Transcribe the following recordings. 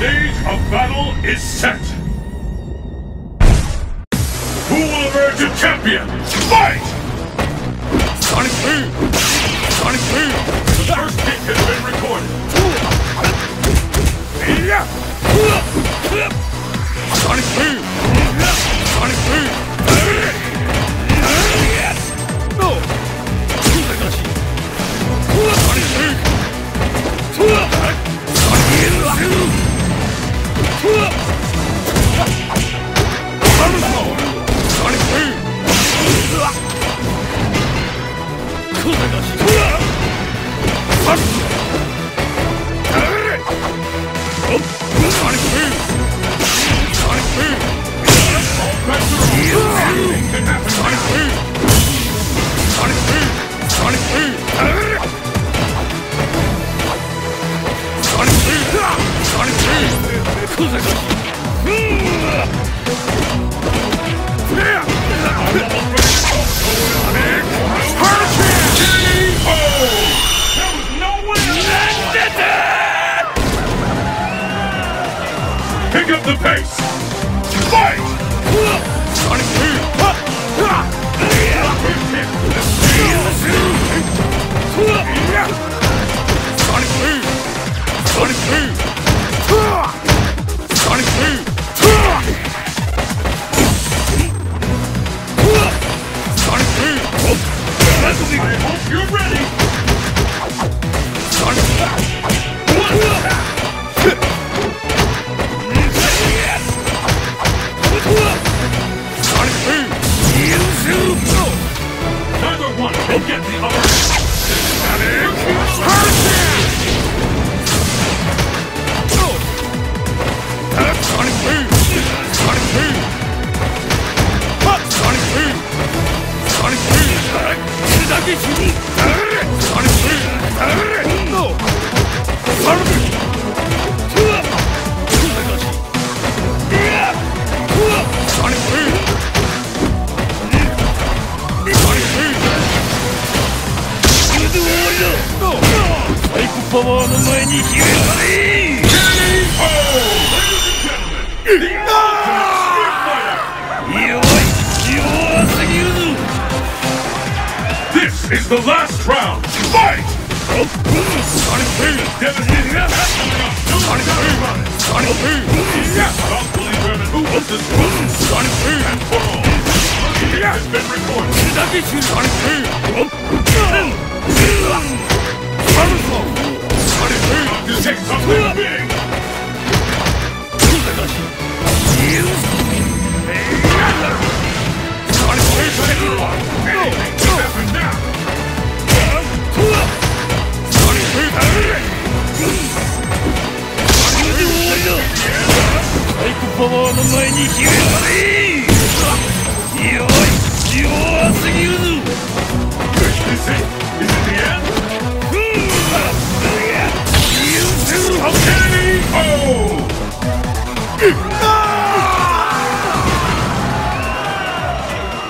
stage of battle is set! Who will emerge a champion? Fight! Sonic Boom! Sonic Boom! The first kick has been recorded! Sonic Boom! Sonic Boom! No! Sonic Boom! Sonic Boom!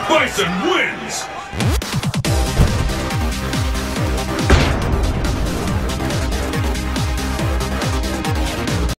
Bison wins!